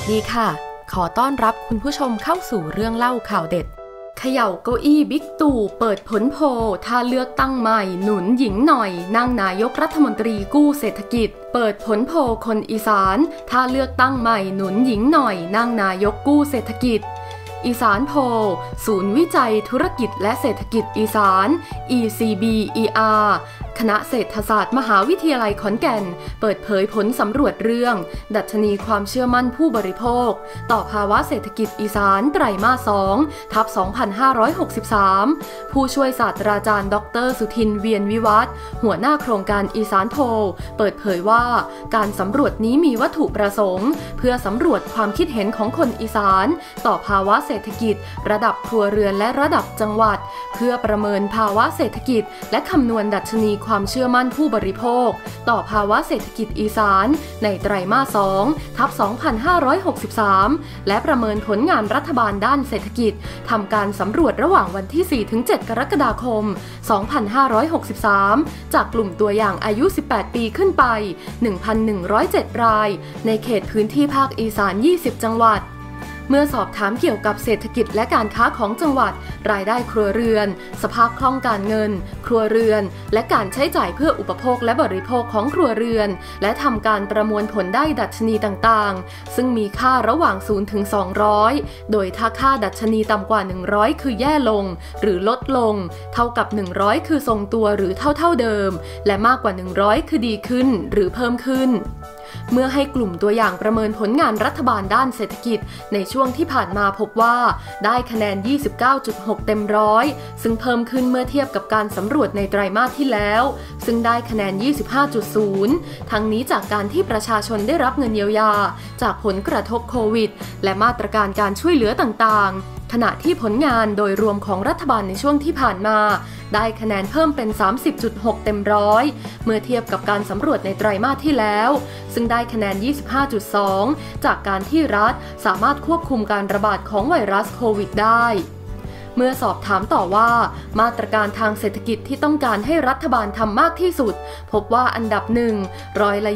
สดีค่ะขอต้อนรับคุณผู้ชมเข้าสู่เรื่องเล่าข่าวเด็ดเขย่าเก้าอี้บิ๊กตู่เปิดผลโพลถ้าเลือกตั้งใหม่หนุนหญิงหน่อยนั่งนายกรัฐมนตรีกู้เศรษฐกิจเปิดผลโพลคนอีสานถ้าเลือกตั้งใหม่หนุนหญิงหน่อยนั่งนายกกู้เศรษฐกิจอีสานโพลศูนย์วิจัยธุรกิจและเศรษฐกิจอีสาน ECBER คณะเศรษฐศาสตร์มหาวิทยาลัยขอนแก่นเปิดเผยผลสำรวจเรื่องดัชนีความเชื่อมั่นผู้บริโภคต่อภาวะเศรษฐกิจอีสานไตรมาส 2 ทับ 2563 ผู้ช่วยศาสตราจารย์ดร.สุทิน เวียนวิวัฒน์หัวหน้าโครงการอีสานโพลเปิดเผยว่าการสำรวจนี้มีวัตถุประสงค์เพื่อสำรวจความคิดเห็นของคนอีสานต่อภาวะเศรษฐกิจระดับครัวเรือนและระดับจังหวัดเพื่อประเมินภาวะเศรษฐกิจและคำนวณดัชนีความเชื่อมั่นผู้บริโภคต่อภาวะเศรษฐกิจอีสานในไตรมาส 2 ทับ 2563 และประเมินผลงานรัฐบาลด้านเศรษฐกิจทำการสำรวจระหว่างวันที่ 4-7 กรกฎาคม 2563 จากกลุ่มตัวอย่างอายุ 18 ปีขึ้นไป 1,107 รายในเขตพื้นที่ภาคอีสาน 20 จังหวัดเมื่อสอบถามเกี่ยวกับเศรษฐกิจและการค้าของจังหวัดรายได้ครัวเรือนสภาพคล่องการเงินครัวเรือนและการใช้จ่ายเพื่ออุปโภคและบริโภคของครัวเรือนและทำการประมวลผลได้ดัชนีต่างๆซึ่งมีค่าระหว่าง0ถึง200โดยถ้าค่าดัชนีต่ำกว่า100คือแย่ลงหรือลดลงเท่ากับ100คือทรงตัวหรือเท่าเดิมและมากกว่า100คือดีขึ้นหรือเพิ่มขึ้นเมื่อให้กลุ่มตัวอย่างประเมินผลงานรัฐบาลด้านเศรษฐกิจในช่วงที่ผ่านมาพบว่าได้คะแนน 29.6 เต็มร้อยซึ่งเพิ่มขึ้นเมื่อเทียบกับการสำรวจในไตรมาสที่แล้วซึ่งได้คะแนน 25.0 ทั้งนี้จากการที่ประชาชนได้รับเงินเยียวยาจากผลกระทบโควิดและมาตรการการช่วยเหลือต่างๆขณะที่ผลงานโดยรวมของรัฐบาลในช่วงที่ผ่านมาได้คะแนนเพิ่มเป็น 30.6 เต็มร้อยเมื่อเทียบกับการสำรวจในไตรมาสที่แล้วซึ่งได้คะแนน 25.2 จากการที่รัฐสามารถควบคุมการระบาดของไวรัสโควิดได้เมื่อสอบถามต่อว่ามาตรการทางเศรษฐกิจที่ต้องการให้รัฐบาลทำมากที่สุดพบว่าอันดับ1 ร้อยละ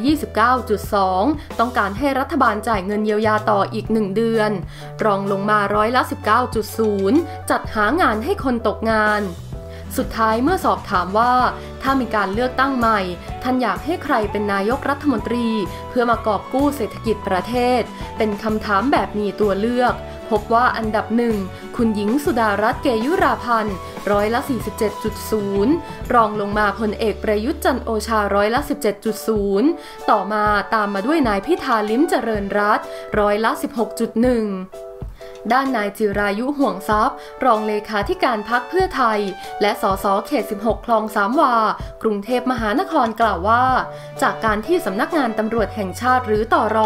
29.2 ต้องการให้รัฐบาลจ่ายเงินเยียวยาต่ออีก1เดือนรองลงมาร้อยละ 19.0 จัดหางานให้คนตกงานสุดท้ายเมื่อสอบถามว่าถ้ามีการเลือกตั้งใหม่ท่านอยากให้ใครเป็นนายกรัฐมนตรีเพื่อมากอบกู้เศรษฐกิจประเทศเป็นคำถามแบบมีตัวเลือกพบว่าอันดับ1คุณหญิงสุดารัตน์เกยุราพันธ์ร้อยละ 47.0 รองลงมาพลเอกประยุทธ์จันทร์โอชาร้อยละ 17.0 ต่อมาตามมาด้วยนายพิธาลิ้มเจริญรัตน์ร้อยละ 16.1ด้านนายจิรายุห่วงทรัพย์รองเลขาธิการพรรคเพื่อไทยและสสเขต16คลองสามวากรุงเทพมหานครกล่าวว่าจากการที่สำนักงานตำรวจแห่งชาติหรือตร.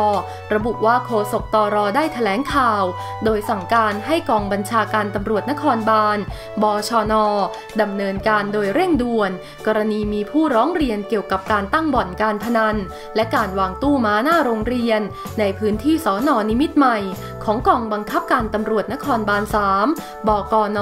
ระบุว่าโฆษกตร.ได้แถลงข่าวโดยสั่งการให้กองบัญชาการตำรวจนครบาลบชน.ดำเนินการโดยเร่งด่วนกรณีมีผู้ร้องเรียนเกี่ยวกับการตั้งบ่อนการพนันและการวางตู้ม้าหน้าโรงเรียนในพื้นที่สน.นิมิตรใหม่ของกองบังคับการตำรวจนครบาล 3 บกน.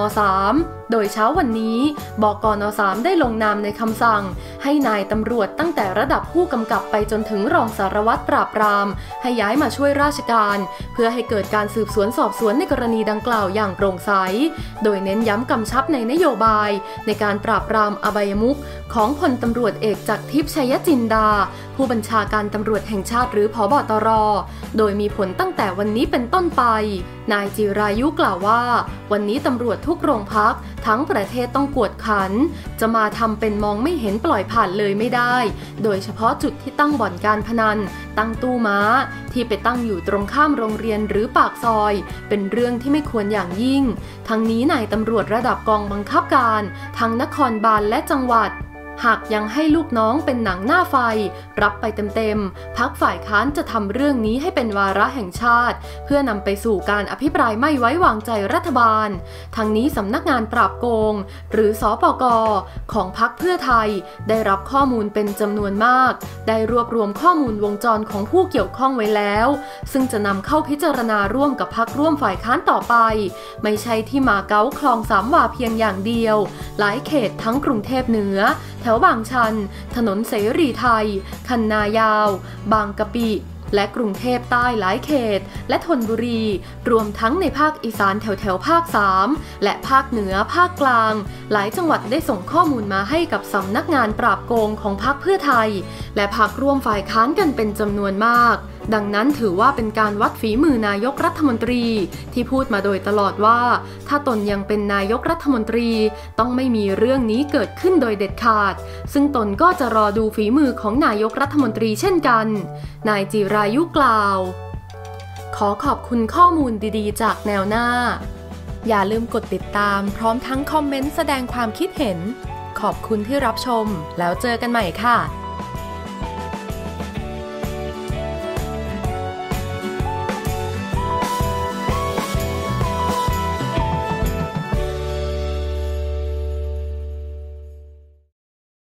3 โดยเช้าวันนี้บกน. 3 ได้ลงนามในคำสั่งให้นายตำรวจตั้งแต่ระดับผู้กำกับไปจนถึงรองสารวัตรปราบปรามให้ย้ายมาช่วยราชการเพื่อให้เกิดการสืบสวนสอบสวนในกรณีดังกล่าวอย่างโปร่งใสโดยเน้นย้ำกำชับในนโยบายในการปราบปรามอบายมุขของพลตำรวจเอกจักรทิพย์ ชัยจินดาผู้บัญชาการตำรวจแห่งชาติหรือผบ.ตร.โดยมีผลตั้งแต่วันนี้เป็นต้นไปนายจิรายุกล่าวว่าวันนี้ตำรวจทุกโรงพักทั้งประเทศต้องกวดขันจะมาทำเป็นมองไม่เห็นปล่อยผ่านเลยไม่ได้โดยเฉพาะจุดที่ตั้งบ่อนการพนันตั้งตู้ม้าที่ไปตั้งอยู่ตรงข้ามโรงเรียนหรือปากซอยเป็นเรื่องที่ไม่ควรอย่างยิ่งทั้งนี้นายตำรวจระดับกองบังคับการทั้งนครบาลและจังหวัดหากยังให้ลูกน้องเป็นหนังหน้าไฟรับไปเต็มๆพรรคฝ่ายค้านจะทำเรื่องนี้ให้เป็นวาระแห่งชาติเพื่อนำไปสู่การอภิปรายไม่ไว้วางใจรัฐบาลทั้งนี้สำนักงานปราบโกงหรือสปก.ของพรรคเพื่อไทยได้รับข้อมูลเป็นจำนวนมากได้รวบรวมข้อมูลวงจรของผู้เกี่ยวข้องไว้แล้วซึ่งจะนำเข้าพิจารณาร่วมกับพรรคร่วมฝ่ายค้านต่อไปไม่ใช่ที่มาเก๊าคลองสามวาเพียงอย่างเดียวหลายเขตทั้งกรุงเทพเหนือแถวบางชันถนนเสรีไทยคันนายาวบางกะปิ และกรุงเทพใต้หลายเขตและธนบุรีรวมทั้งในภาคอีสานแถวๆภาค3และภาคเหนือภาคกลางหลายจังหวัดได้ส่งข้อมูลมาให้กับสำนักงานปราบโกงของพรรคเพื่อไทยและพรรคร่วมฝ่ายค้านกันเป็นจำนวนมากดังนั้นถือว่าเป็นการวัดฝีมือนายกรัฐมนตรีที่พูดมาโดยตลอดว่าถ้าตนยังเป็นนายกรัฐมนตรีต้องไม่มีเรื่องนี้เกิดขึ้นโดยเด็ดขาดซึ่งตนก็จะรอดูฝีมือของนายกรัฐมนตรีเช่นกันนายจิรายุกล่าวขอขอบคุณข้อมูลดีๆจากแนวหน้าอย่าลืมกดติดตามพร้อมทั้งคอมเมนต์แสดงความคิดเห็นขอบคุณที่รับชมแล้วเจอกันใหม่ค่ะ